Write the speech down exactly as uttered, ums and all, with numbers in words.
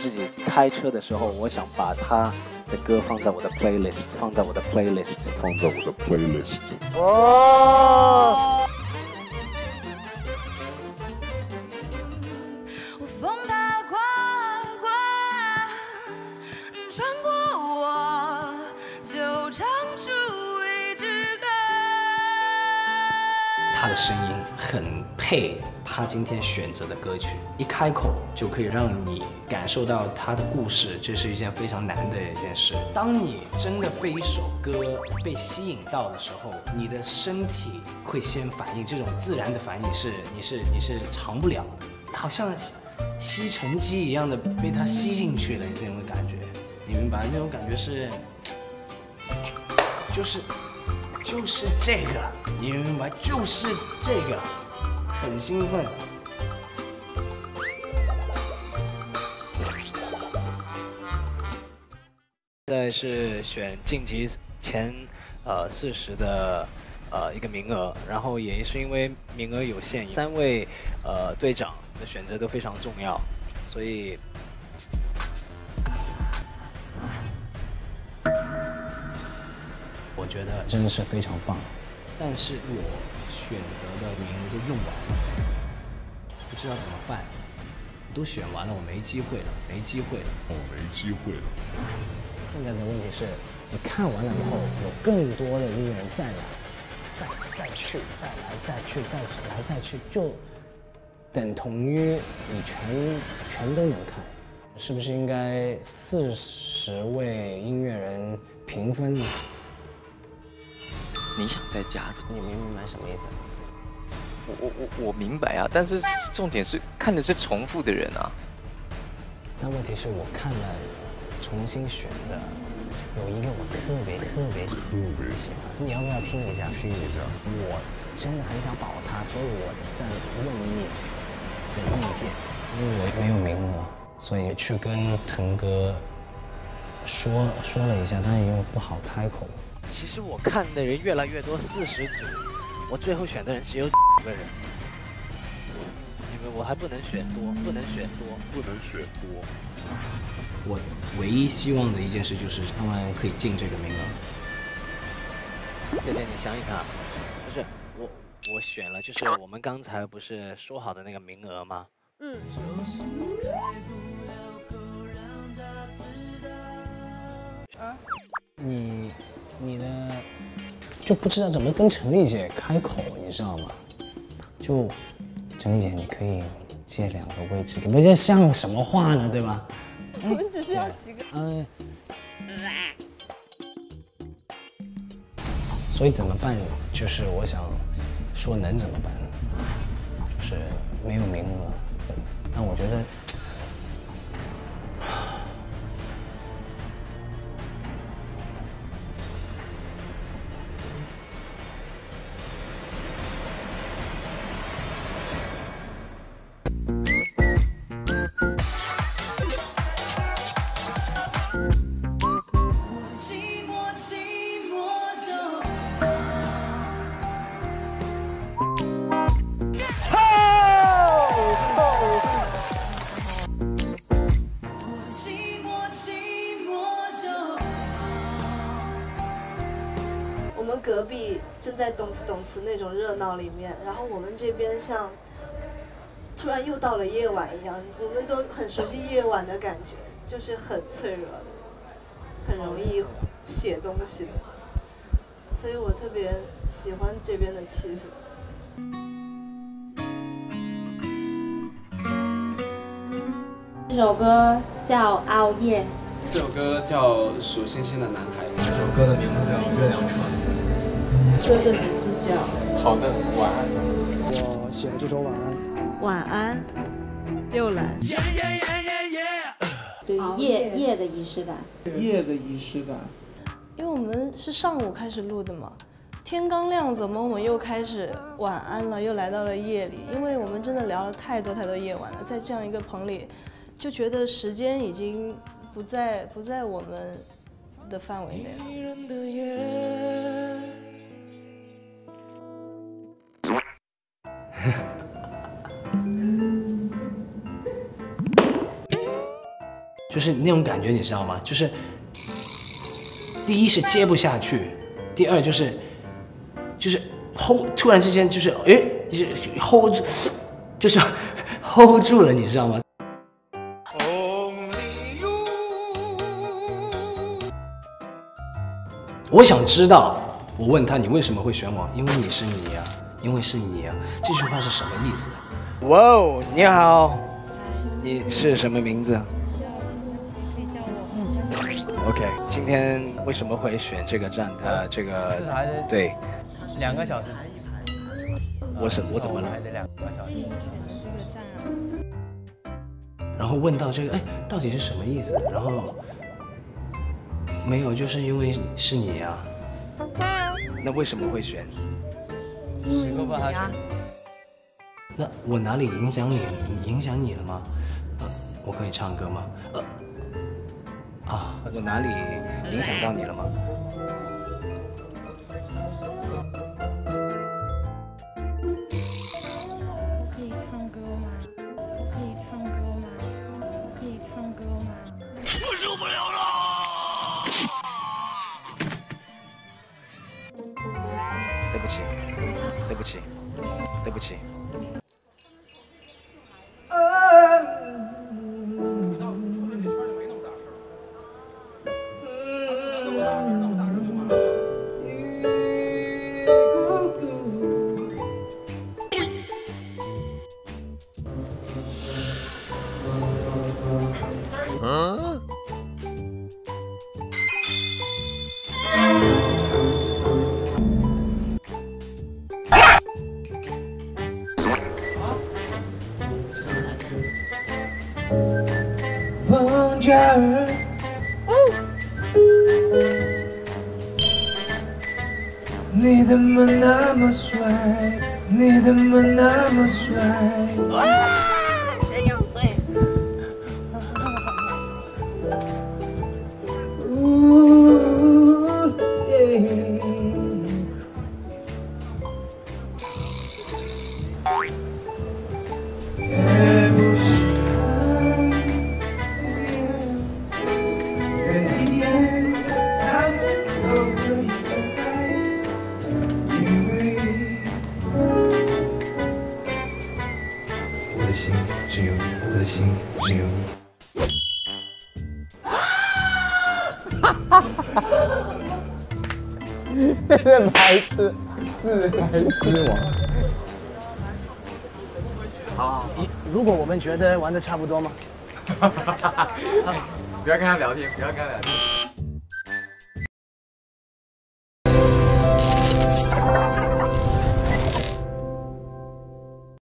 自己开车的时候，我想把他的歌放在我的 playlist， 放在我的 playlist， 放在我的 playlist。哦。我风它刮刮，穿过我，就唱出一支歌。他的声音很配。 他今天选择的歌曲，一开口就可以让你感受到他的故事，这是一件非常难的一件事。当你真的被一首歌被吸引到的时候，你的身体会先反应，这种自然的反应是你是你是藏不了的，好像吸尘机一样的被它吸进去了那种感觉，你明白那种感觉是，就是就是这个，你明白就是这个。 很兴奋，现在是选晋级前呃四十的呃一个名额，然后也是因为名额有限，三位呃队长的选择都非常重要，所以我觉得真的是非常棒。 但是我选择的名额都用完了，不知道怎么办。都选完了，我没机会了，没机会了，我没机会了。现在的问题是，你看完了以后，有更多的艺人再来，再再去，再来，再去，再来，再去，就等同于你全全都能看。是不是应该四十位音乐人平分呢？ 你想再加？你没明白什么意思？我我我我明白啊，但是重点是看的是重复的人啊。但问题是我看了重新选的，有一个我特别特别特别喜欢，你要不要听一下？听一下。我真的很想保他，所以我在问你的意见，因为我没有名额，所以去跟腾哥说说了一下，但又不好开口。 其实我看的人越来越多，四十组，我最后选的人只有一个人，因为我还不能选多，不能选多，不能选多。我唯一希望的一件事就是他们可以进这个名额。姐姐，你想一想，不是我，我选了，就是我们刚才不是说好的那个名额吗？嗯。啊？你。 你的就不知道怎么跟陈丽姐开口，你知道吗？就陈丽姐，你可以借两个位置，你们这像什么话呢，对吧？我们只需要几个。嗯、呃。所以怎么办？就是我想说能怎么办？就是没有名额，但我觉得。 在动次动次那种热闹里面，然后我们这边像突然又到了夜晚一样，我们都很熟悉夜晚的感觉，就是很脆弱的，很容易写东西的，所以我特别喜欢这边的气氛。这首歌叫《熬夜》，这首歌叫《数星星的男孩》，这首歌的名字叫《月亮船》。 歌的名字叫《好的晚安》，我写了这首《晚安》。晚安，又来。对夜夜的仪式感，夜的仪式感。因为我们是上午开始录的嘛，天刚亮，怎么我们又开始晚安了，又来到了夜里？因为我们真的聊了太多太多夜晚了，在这样一个棚里，就觉得时间已经不在不在我们的范围内了。就是那种感觉，你知道吗？就是第一是接不下去，第二就是就是 hold， 突然之间就是哎，就是 hold， 就是 hold 住了，你知道吗？ 我想知道，我问他你为什么会选我？因为你是你呀、啊，因为是你呀、啊。这句话是什么意思？哇哦，你好，你是什么名字？叫我叫我。OK， 今天为什么会选这个站？呃，这个对，两个小时。我是我怎么了？还得两个小时。选十个站啊。然后问到这个，哎，到底是什么意思？然后。 没有，就是因为是你呀、啊。那为什么会选？十个吧，选。那我哪里影响你？影响你了吗？呃，我可以唱歌吗？呃，啊，我哪里影响到你了吗？我可以唱歌吗？我可以唱歌吗？我可以唱歌吗？我受不了了。 对不起，对不起，对不起。嗯。 放假儿，你怎么那么帅？你怎么那么帅？哇，谁有谁？呜，耶。 我的心只有你，我的心只有你。哈哈哈哈！这白痴，自白之王。好，如果我们觉得玩的差不多吗？不要跟他聊天，不要跟他聊天。